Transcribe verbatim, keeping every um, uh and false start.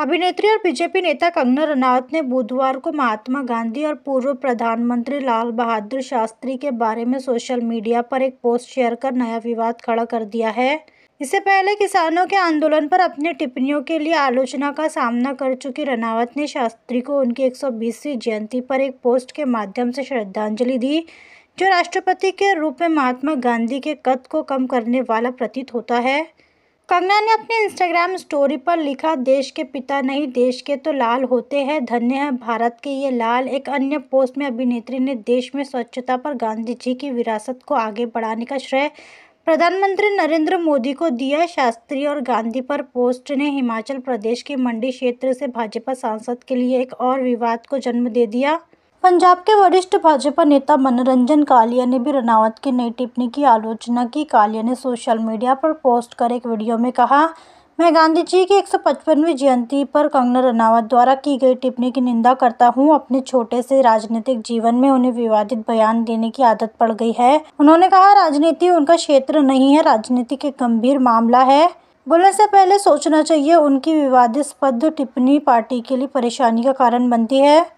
अभिनेत्री और बीजेपी नेता कंगना रनावत ने बुधवार को महात्मा गांधी और पूर्व प्रधानमंत्री लाल बहादुर शास्त्री के बारे में सोशल मीडिया पर एक पोस्ट शेयर कर नया विवाद खड़ा कर दिया है। इससे पहले किसानों के आंदोलन पर अपनी टिप्पणियों के लिए आलोचना का सामना कर चुकी रनावत ने शास्त्री को उनकी एक सौ बीसवीं जयंती पर एक पोस्ट के माध्यम से श्रद्धांजलि दी, जो राष्ट्रपति के रूप में महात्मा गांधी के कद को कम करने वाला प्रतीत होता है। कंगना ने अपने इंस्टाग्राम स्टोरी पर लिखा, देश के पिता नहीं देश के तो लाल होते हैं, धन्य है भारत के ये लाल। एक अन्य पोस्ट में अभिनेत्री ने देश में स्वच्छता पर गांधी जी की विरासत को आगे बढ़ाने का श्रेय प्रधानमंत्री नरेंद्र मोदी को दिया। शास्त्री और गांधी पर पोस्ट ने हिमाचल प्रदेश के मंडी क्षेत्र से भाजपा सांसद के लिए एक और विवाद को जन्म दे दिया। पंजाब के वरिष्ठ भाजपा नेता मनोरंजन कालिया ने भी रनावत की नई टिप्पणी की आलोचना की। कालिया ने सोशल मीडिया पर पोस्ट कर एक वीडियो में कहा, मैं गांधी जी की एक सौ पचपनवीं जयंती पर कंगना रनावत द्वारा की गई टिप्पणी की निंदा करता हूं। अपने छोटे से राजनीतिक जीवन में उन्हें विवादित बयान देने की आदत पड़ गई है। उन्होंने कहा, राजनीति उनका क्षेत्र नहीं है, राजनीति के गंभीर मामला है। बोलने से पहले सोचना चाहिए। उनकी विवादास्पद टिप्पणी पार्टी के लिए परेशानी का कारण बनती है।